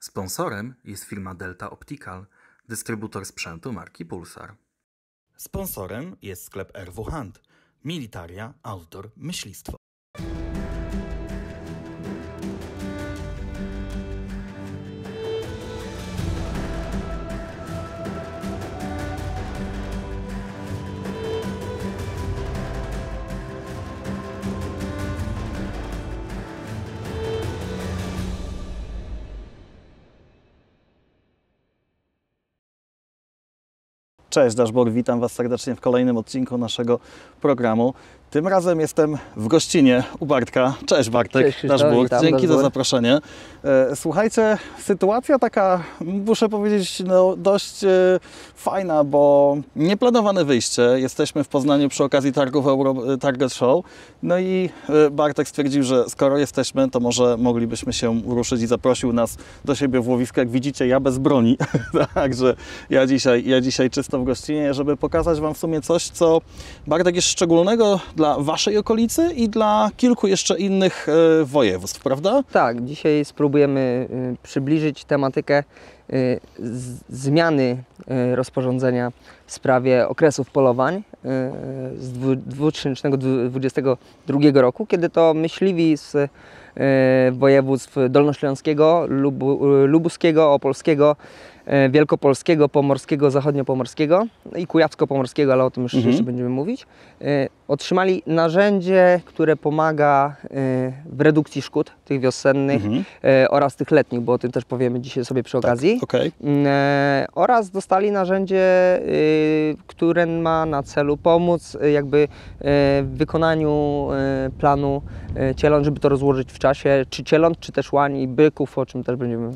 Sponsorem jest firma Delta Optical, dystrybutor sprzętu marki Pulsar. Sponsorem jest sklep RW Hand, militaria, outdoor, myślistwo. Cześć Darzbór, witam Was serdecznie w kolejnym odcinku naszego programu. Tym razem jestem w gościnie u Bartka. Cześć Bartek, cześć, Darzbór, witam, dzięki Darzbór za zaproszenie. Słuchajcie, sytuacja taka, muszę powiedzieć, no, dość fajna, bo nieplanowane wyjście. Jesteśmy w Poznaniu przy okazji targów Euro Target Show. No i Bartek stwierdził, że skoro jesteśmy, to może moglibyśmy się ruszyć i zaprosił nas do siebie w łowisku. Jak widzicie, ja bez broni, także ja dzisiaj czysto w gościnie, żeby pokazać Wam w sumie coś, co Bartek jest szczególnego dla Waszej okolicy i dla kilku jeszcze innych województw, prawda? Tak, dzisiaj spróbujemy przybliżyć tematykę zmiany rozporządzenia w sprawie okresów polowań z 2022 roku, kiedy to myśliwi z województw dolnośląskiego, lubuskiego, opolskiego, wielkopolskiego, pomorskiego, zachodniopomorskiego i kujawsko-pomorskiego, ale o tym już jeszcze będziemy mówić, otrzymali narzędzie, które pomaga w redukcji szkód tych wiosennych oraz tych letnich, bo o tym też powiemy dzisiaj sobie przy okazji. Tak, okay. Oraz dostali narzędzie, które ma na celu pomóc jakby w wykonaniu planu cieląt, żeby to rozłożyć w czasie, czy cieląt, czy też łań i byków, o czym też będziemy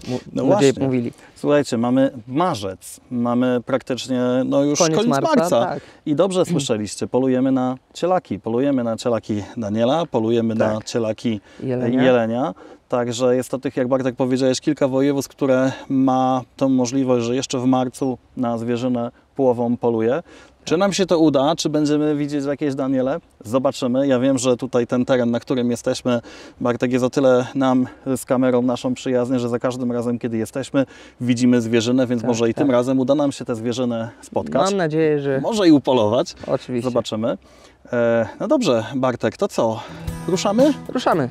mówili. Słuchajcie, mamy marzec, mamy praktycznie no już koniec marca. Tak. I dobrze słyszeliście, polujemy na cielaki. Polujemy na cielaki Daniela, polujemy tak na cielaki jelenia. Także jest to tych, jak Bartek powiedziałeś, kilka województw, które ma tą możliwość, że jeszcze w marcu na zwierzynę pułową poluje. Czy nam się to uda? Czy będziemy widzieć jakieś Daniele? Zobaczymy. Ja wiem, że tutaj ten teren, na którym jesteśmy, Bartek jest o tyle nam z kamerą naszą przyjazny, że za każdym razem, kiedy jesteśmy, widzimy zwierzynę, więc tak, może i tym razem uda nam się tę zwierzynę spotkać. Mam nadzieję, że... Może i upolować. Oczywiście. Zobaczymy. No dobrze, Bartek, to co? Ruszamy? Ruszamy.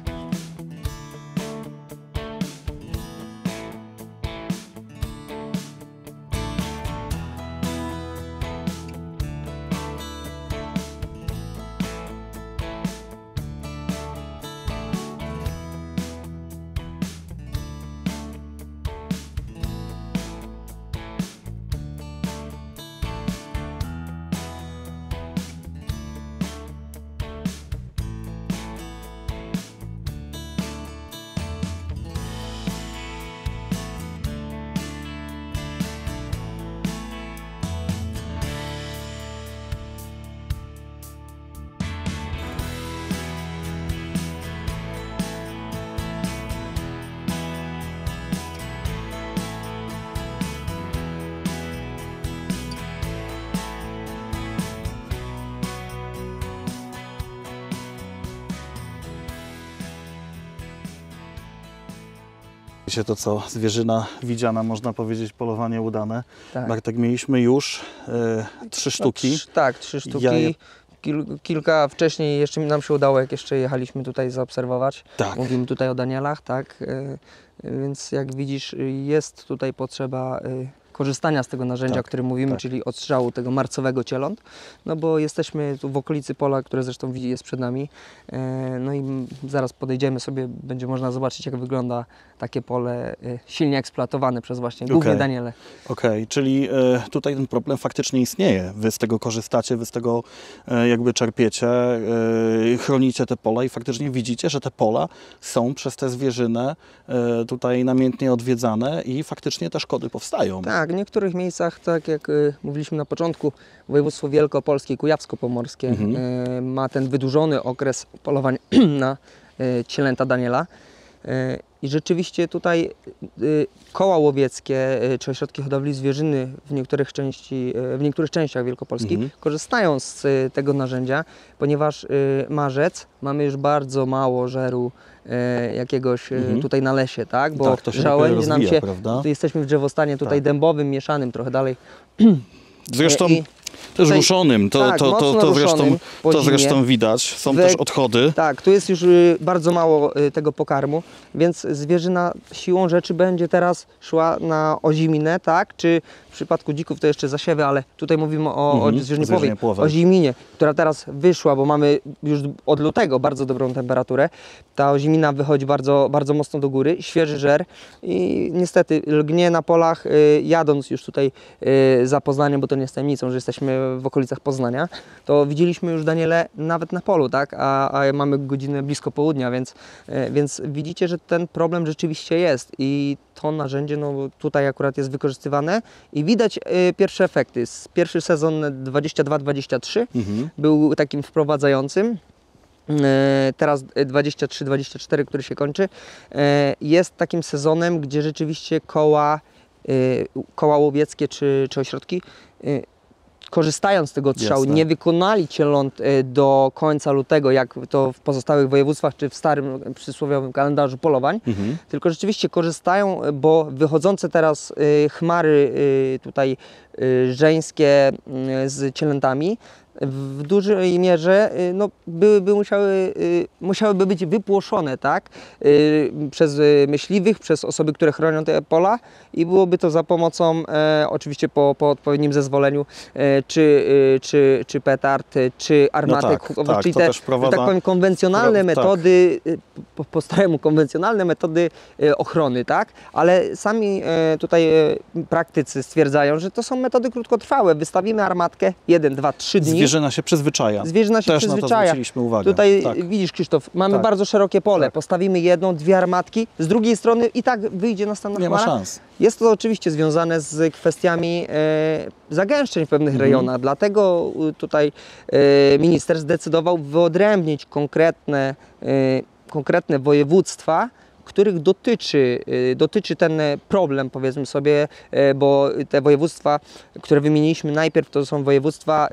To co zwierzyna widziana, można powiedzieć, polowanie udane. Tak. Bartek, mieliśmy już trzy sztuki. Trzy sztuki. Kilka wcześniej jeszcze nam się udało, jak jeszcze jechaliśmy tutaj zaobserwować. Tak. Mówimy tutaj o Danielach, tak. Więc jak widzisz, jest tutaj potrzeba korzystania z tego narzędzia, o którym mówimy, czyli odstrzału tego marcowego cieląt, no bo jesteśmy tu w okolicy pola, które zresztą jest przed nami, no i zaraz podejdziemy sobie, będzie można zobaczyć, jak wygląda takie pole silnie eksploatowane przez właśnie głównie Daniele. Okej, czyli tutaj ten problem faktycznie istnieje. Wy z tego korzystacie, wy z tego jakby czerpiecie, chronicie te pola i faktycznie widzicie, że te pola są przez tę zwierzynę tutaj namiętnie odwiedzane i faktycznie te szkody powstają. Tak. W niektórych miejscach, tak jak mówiliśmy na początku, województwo wielkopolskie i kujawsko-pomorskie ma ten wydłużony okres polowań na cielęta Daniela I rzeczywiście tutaj koła łowieckie czy ośrodki hodowli zwierzyny w niektórych częściach Wielkopolski korzystają z tego narzędzia, ponieważ marzec mamy już bardzo mało żeru jakiegoś tutaj na lesie, tak? Bo tak, to się rozwija, nam się, prawda? Jesteśmy w drzewostanie tutaj dębowym, mieszanym, trochę dalej. Zresztą też ruszonym, to zresztą widać, są też odchody. Tak, tu jest już bardzo mało tego pokarmu, więc zwierzyna siłą rzeczy będzie teraz szła na oziminę, tak? Czy w przypadku dzików to jeszcze zasiewy, ale tutaj mówimy o zwierzynie płowej, o oziminie, która teraz wyszła, bo mamy już od lutego bardzo dobrą temperaturę. Ta ozimina wychodzi bardzo, bardzo mocno do góry, świeży żer i niestety lgnie na polach, jadąc już tutaj za Poznaniem, bo to nie jest tajemnicą, że jesteśmy w okolicach Poznania, to widzieliśmy już, Daniele, nawet na polu, tak? A mamy godzinę blisko południa, więc widzicie, że ten problem rzeczywiście jest i to narzędzie no, tutaj akurat jest wykorzystywane i widać pierwsze efekty. Pierwszy sezon 22-23 był takim wprowadzającym. Teraz 23-24, który się kończy, jest takim sezonem, gdzie rzeczywiście koła łowieckie czy ośrodki korzystając z tego odstrzału, nie wykonali cieląt do końca lutego, jak to w pozostałych województwach, czy w starym przysłowiowym kalendarzu polowań, tylko rzeczywiście korzystają, bo wychodzące teraz chmary tutaj żeńskie z cielętami w dużej mierze no, musiałyby być wypłoszone, tak? Przez myśliwych, przez osoby, które chronią te pola i byłoby to za pomocą oczywiście po odpowiednim zezwoleniu czy petard, czy armatek, no tak, czyli te tak powiem, konwencjonalne metody, po staremu konwencjonalne metody ochrony, tak? Ale sami tutaj praktycy stwierdzają, że to są metody krótkotrwałe. Wystawimy armatkę 1, 2, 3 dni. Zwierzyna się przyzwyczaja. Zwierzyna się przyzwyczaja. Też na to zwróciliśmy uwagę. Tutaj widzisz, Krzysztof, mamy bardzo szerokie pole. Postawimy jedną, dwie armatki. Z drugiej strony i tak wyjdzie następna chmara. Nie ma szans. Jest to oczywiście związane z kwestiami zagęszczeń w pewnych rejonach. Dlatego tutaj minister zdecydował wyodrębnić konkretne województwa, których dotyczy ten problem, powiedzmy sobie, bo te województwa, które wymieniliśmy najpierw, to są województwa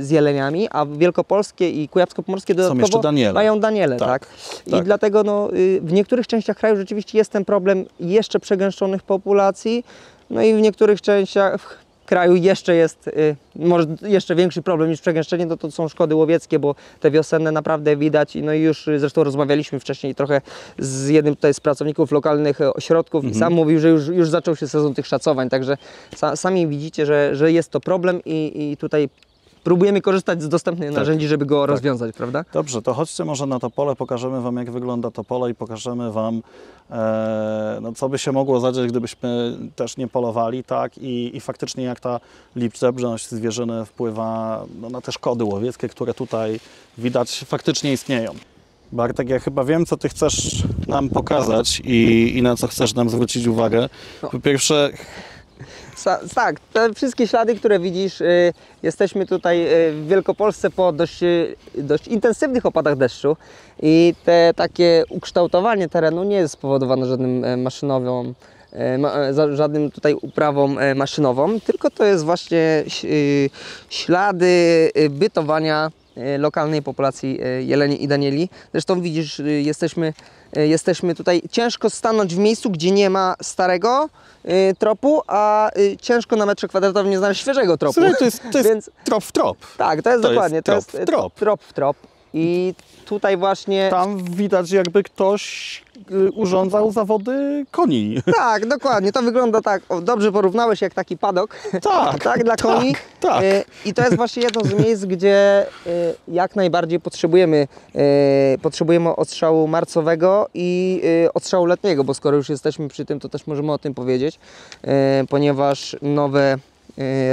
z jeleniami, a wielkopolskie i kujawsko-pomorskie dodatkowo mają Daniele. Tak. I dlatego no, w niektórych częściach kraju rzeczywiście jest ten problem jeszcze przegęszczonych populacji, no i w niektórych częściach kraju jeszcze jest może jeszcze większy problem niż przegęszczenie, to są szkody łowieckie, bo te wiosenne naprawdę widać. No i już zresztą rozmawialiśmy wcześniej trochę z jednym tutaj z pracowników lokalnych ośrodków i sam mówił, że już zaczął się sezon tych szacowań, także sami widzicie, że jest to problem i tutaj próbujemy korzystać z dostępnych narzędzi, żeby go rozwiązać, prawda? Dobrze, to chodźcie może na to pole, pokażemy Wam, jak wygląda to pole i pokażemy Wam, no, co by się mogło zadziać, gdybyśmy też nie polowali, tak? I faktycznie jak ta liczebność zwierzyny wpływa no, na te szkody łowieckie, które tutaj widać faktycznie istnieją. Bartek, ja chyba wiem, co Ty chcesz nam pokazać i na co chcesz nam zwrócić uwagę. Po pierwsze... Tak, te wszystkie ślady, które widzisz, jesteśmy tutaj w Wielkopolsce po dość intensywnych opadach deszczu i te takie ukształtowanie terenu nie jest spowodowane żadnym tutaj uprawą maszynową, tylko to jest właśnie ślady bytowania lokalnej populacji jeleni i danieli. Zresztą widzisz, jesteśmy tutaj, ciężko stanąć w miejscu, gdzie nie ma starego tropu, a ciężko na metrze kwadratowym nie znaleźć świeżego tropu. Słuchaj, to jest więc, trop w trop. Tak, to jest dokładnie trop w trop. I tutaj właśnie... Tam widać, jakby ktoś urządzał zawody koni. Tak, dokładnie. To wygląda tak. O, dobrze porównałeś, jak taki padok. Tak, tak dla koni. Tak. I to jest właśnie jedno z miejsc, gdzie jak najbardziej potrzebujemy odstrzału marcowego i odstrzału letniego, bo skoro już jesteśmy przy tym, to też możemy o tym powiedzieć, ponieważ nowe...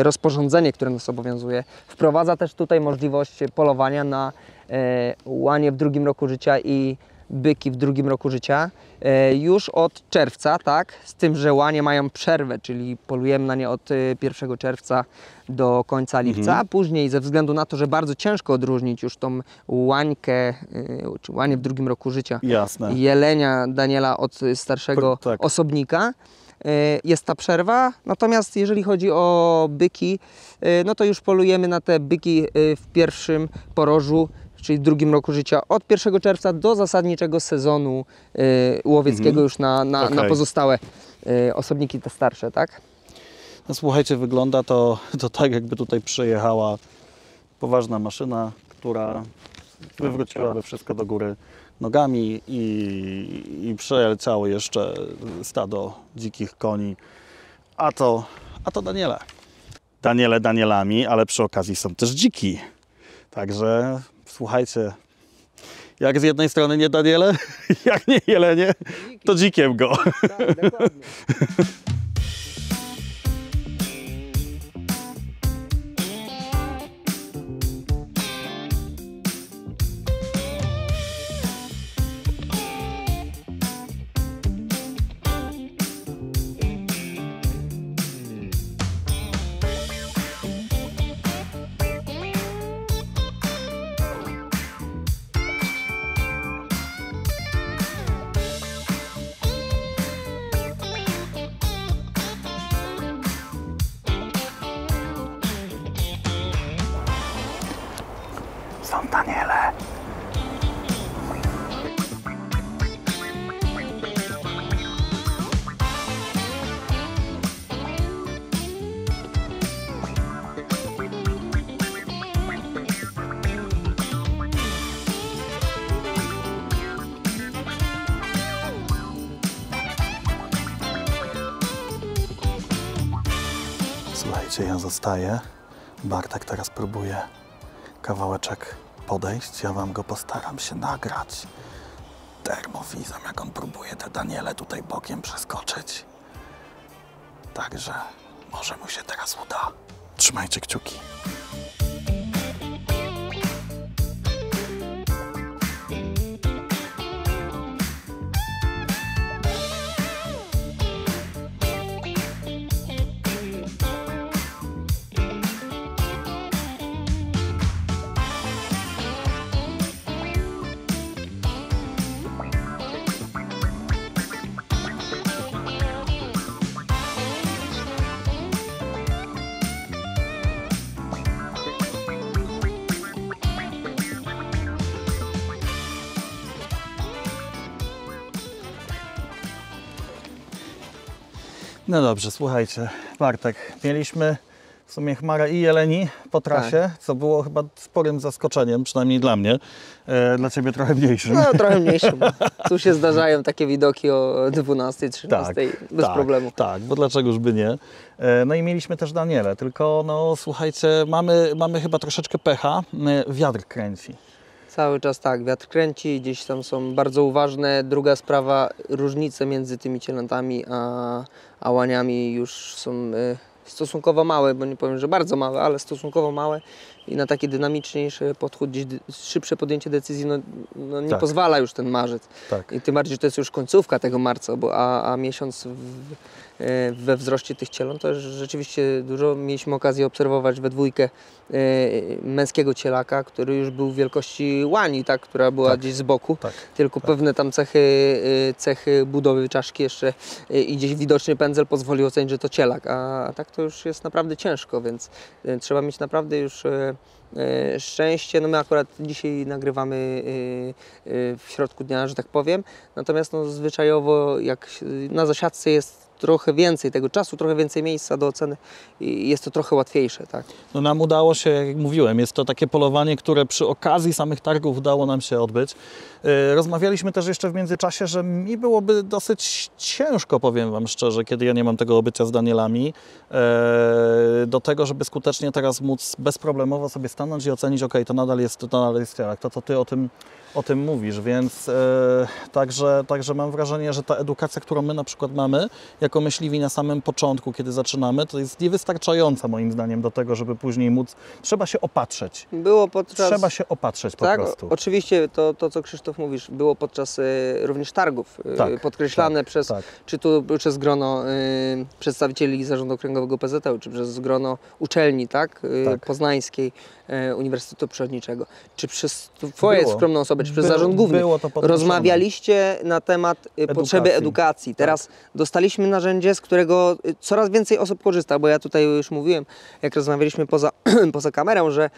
rozporządzenie, które nas obowiązuje, wprowadza też tutaj możliwość polowania na łanie w drugim roku życia i byki w drugim roku życia już od czerwca, tak? Z tym, że łanie mają przerwę, czyli polujemy na nie od 1 czerwca do końca lipca. Później ze względu na to, że bardzo ciężko odróżnić już tą łańkę, czy łanie w drugim roku życia, jelenia daniela od starszego osobnika, jest ta przerwa. Natomiast jeżeli chodzi o byki, no to już polujemy na te byki w pierwszym porożu, czyli w drugim roku życia, od 1 czerwca do zasadniczego sezonu łowieckiego już na pozostałe osobniki te starsze, tak? No słuchajcie, wygląda to tak, jakby tutaj przyjechała poważna maszyna, która wywróciłaby wszystko do góry nogami i przeleciało jeszcze stado dzikich koni, a to daniele. Daniele danielami, ale przy okazji są też dziki. Także słuchajcie, jak z jednej strony nie daniele, jak nie jelenie, to dzikiem go. Tak, dokładnie. Ja zostaję. Bartek teraz próbuje kawałeczek podejść. Ja wam go postaram się nagrać termowizem, jak on próbuje te daniele tutaj bokiem przeskoczyć. Także może mu się teraz uda. Trzymajcie kciuki. No dobrze, słuchajcie, Bartek, mieliśmy w sumie chmara i jeleni po trasie, co było chyba sporym zaskoczeniem, przynajmniej dla mnie, dla Ciebie trochę mniejszym. No trochę mniejszym, tu się zdarzają takie widoki o 12, 13, bez problemu. Tak, bo dlaczegoż by nie. No i mieliśmy też daniele, tylko no słuchajcie, mamy chyba troszeczkę pecha, wiatr kręci. Cały czas tak, wiatr kręci, gdzieś tam są bardzo uważne. Druga sprawa, różnice między tymi cielętami a łaniami już są stosunkowo małe, bo nie powiem, że bardzo małe, ale stosunkowo małe i na taki dynamiczniejszy podchód, gdzieś szybsze podjęcie decyzji no nie pozwala już ten marzec. Tak. I tym bardziej, że to jest już końcówka tego marca, bo a miesiąc we wzroście tych cieląt, to rzeczywiście dużo mieliśmy okazję obserwować we dwójkę męskiego cielaka, który już był wielkości łani, tak, która była gdzieś z boku, tylko pewne tam cechy budowy czaszki jeszcze i gdzieś widoczny pędzel pozwolił ocenić, że to cielak, a tak to już jest naprawdę ciężko, więc trzeba mieć naprawdę już szczęście. No my akurat dzisiaj nagrywamy w środku dnia, że tak powiem, natomiast no zwyczajowo jak na zasiadce jest trochę więcej tego czasu, trochę więcej miejsca do oceny i jest to trochę łatwiejsze, tak? No nam udało się, jak mówiłem, jest to takie polowanie, które przy okazji samych targów udało nam się odbyć. Rozmawialiśmy też jeszcze w międzyczasie, że mi byłoby dosyć ciężko, powiem wam szczerze, kiedy ja nie mam tego obycia z danielami, do tego, żeby skutecznie teraz móc bezproblemowo sobie stanąć i ocenić, ok, to nadal jest cielak, to co ty o tym o tym mówisz, więc także mam wrażenie, że ta edukacja, którą my na przykład mamy jako myśliwi na samym początku, kiedy zaczynamy, to jest niewystarczająca moim zdaniem do tego, żeby później móc, trzeba się opatrzeć. Było podczas... Trzeba się opatrzeć po prostu. Oczywiście to, co Krzysztof mówisz, było podczas również targów podkreślane przez, czy tu przez grono przedstawicieli Zarządu Okręgowego PZŁ, czy przez grono uczelni, poznańskiej, Uniwersytetu Przyrodniczego, czy przez twoje skromną osobę, czy przez Zarząd Główny. Rozmawialiście na temat potrzeby edukacji. Teraz dostaliśmy narzędzie, z którego coraz więcej osób korzysta, bo ja tutaj już mówiłem, jak rozmawialiśmy poza kamerą, że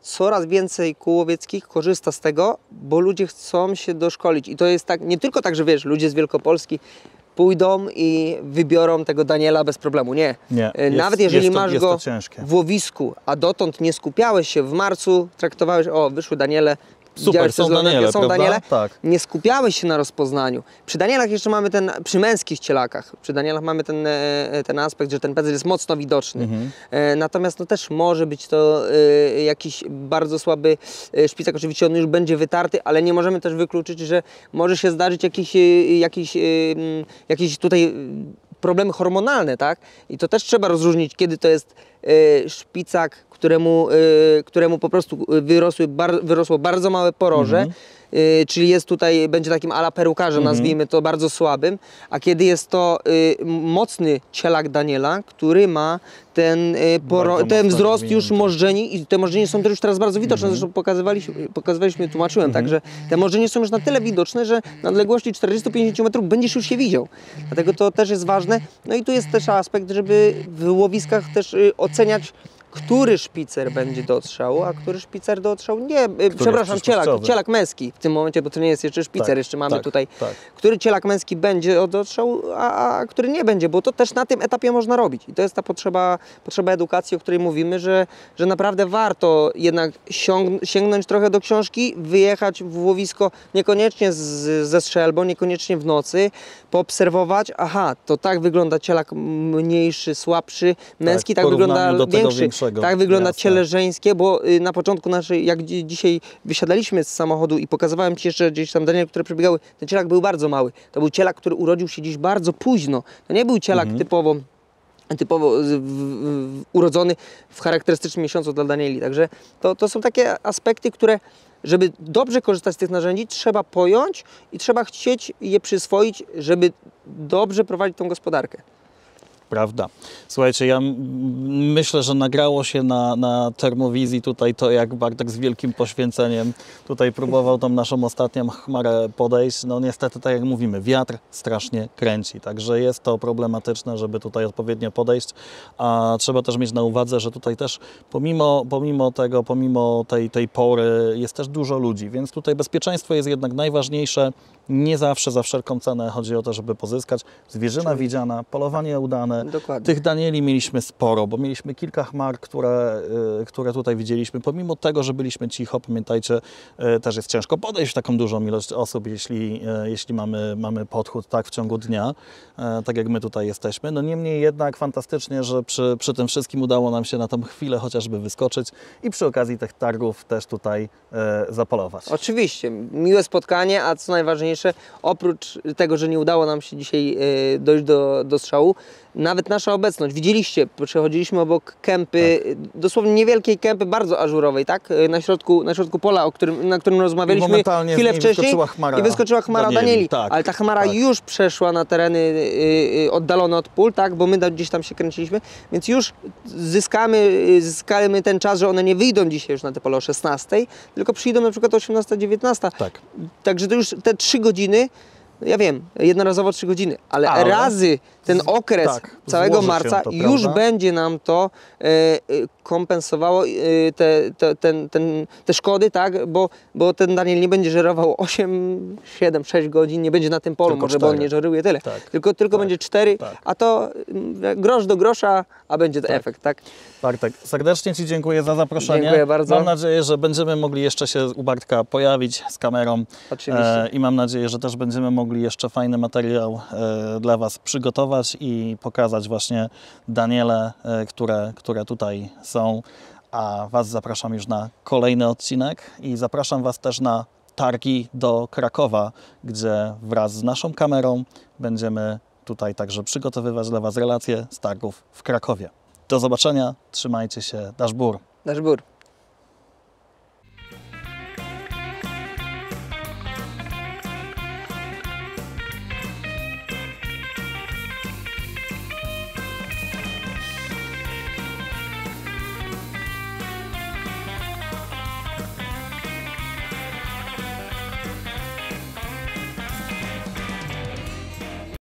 coraz więcej kół łowieckich korzysta z tego, bo ludzie chcą się doszkolić. I to jest tak, nie tylko tak, że wiesz, ludzie z Wielkopolski pójdą i wybiorą tego Daniela bez problemu. Nie. Nawet jeżeli masz go w łowisku, a dotąd nie skupiałeś się w marcu, traktowałeś, o, wyszły Daniele, super, są Daniele. Tak. Nie skupiałeś się na rozpoznaniu. Przy Danielach jeszcze mamy ten, przy męskich cielakach, przy Danielach mamy ten aspekt, że ten pędzel jest mocno widoczny. Natomiast no, też może być to jakiś bardzo słaby szpicak, oczywiście on już będzie wytarty, ale nie możemy też wykluczyć, że może się zdarzyć jakieś tutaj problemy hormonalne, I to też trzeba rozróżnić, kiedy to jest szpicak, któremu po prostu wyrosło bardzo małe poroże, czyli jest tutaj, będzie takim ala perukarzem, nazwijmy to, bardzo słabym, a kiedy jest to mocny cielak Daniela, który ma ten wzrost już możdżeni i te możdżenie są też już teraz bardzo widoczne, zresztą pokazywaliśmy, tłumaczyłem, także te możdżenie są już na tyle widoczne, że na odległości 40-50 metrów będziesz już się widział, dlatego to też jest ważne, no i tu jest też aspekt, żeby w łowiskach też oceniać, który szpicer będzie dotrzał, a który szpicer dotrzał nie. Przepraszam, cielak męski w tym momencie, bo to nie jest jeszcze szpicer, jeszcze mamy tutaj. Który cielak męski będzie dotrzał, a który nie będzie, bo to też na tym etapie można robić. I to jest ta potrzeba edukacji, o której mówimy, że naprawdę warto jednak sięgnąć trochę do książki, wyjechać w łowisko niekoniecznie ze strzelbą, niekoniecznie w nocy, poobserwować, aha, to tak wygląda cielak mniejszy, słabszy, męski, tak wygląda większy. Tak wygląda ciele żeńskie, bo na początku naszej, jak dzisiaj wysiadaliśmy z samochodu i pokazywałem ci jeszcze gdzieś tam Daniel, które przebiegały, ten cielak był bardzo mały. To był cielak, który urodził się dziś bardzo późno. To nie był cielak typowo urodzony w charakterystycznym miesiącu dla Danieli. Także to są takie aspekty, które, żeby dobrze korzystać z tych narzędzi, trzeba pojąć i trzeba chcieć je przyswoić, żeby dobrze prowadzić tą gospodarkę. Prawda. Słuchajcie, ja myślę, że nagrało się na termowizji tutaj to, jak Bartek z wielkim poświęceniem tutaj próbował tą naszą ostatnią chmarę podejść. No niestety, tak jak mówimy, wiatr strasznie kręci, także jest to problematyczne, żeby tutaj odpowiednio podejść, a trzeba też mieć na uwadze, że tutaj też pomimo tej pory jest też dużo ludzi, więc tutaj bezpieczeństwo jest jednak najważniejsze. Nie zawsze za wszelką cenę chodzi o to, żeby pozyskać. Zwierzyna widziana, polowanie udane. Dokładnie. Tych Danieli mieliśmy sporo, bo mieliśmy kilka chmar, które tutaj widzieliśmy. Pomimo tego, że byliśmy cicho, pamiętajcie, też jest ciężko podejść w taką dużą ilość osób, jeśli mamy podchód w ciągu dnia, tak jak my tutaj jesteśmy. No niemniej jednak fantastycznie, że przy tym wszystkim udało nam się na tą chwilę chociażby wyskoczyć i przy okazji tych targów też tutaj zapolować. Oczywiście, miłe spotkanie, a co najważniejsze, oprócz tego, że nie udało nam się dzisiaj dojść do strzału, nawet nasza obecność. Widzieliście, przechodziliśmy obok kępy, dosłownie niewielkiej kępy, bardzo ażurowej, na środku pola, na którym rozmawialiśmy momentalnie chwilę wcześniej, i wyskoczyła chmara Danieli. Ale ta chmara już przeszła na tereny oddalone od pól, bo my gdzieś tam się kręciliśmy, więc już zyskamy ten czas, że one nie wyjdą dzisiaj już na te pola o 16, tylko przyjdą na przykład o 18-19. Także to już te 3 godziny, ja wiem, jednorazowo 3 godziny, ale razy ten okres całego marca już będzie nam to kompensowało te szkody, bo ten Daniel nie będzie żerował 8, 7, 6 godzin, nie będzie na tym polu, może, bo on nie żeruje tyle, tylko będzie 4, a to grosz do grosza, a będzie ten efekt, Bartek, serdecznie ci dziękuję za zaproszenie. Dziękuję bardzo. Mam nadzieję, że będziemy mogli jeszcze się u Bartka pojawić z kamerą. Oczywiście. I mam nadzieję, że też będziemy mogli jeszcze fajny materiał dla was przygotować i pokazać właśnie Daniele, które tutaj są. A was zapraszam już na kolejny odcinek i zapraszam was też na targi do Krakowa, gdzie wraz z naszą kamerą będziemy tutaj także przygotowywać dla Was relacje z targów w Krakowie. Do zobaczenia, trzymajcie się, Darzbór.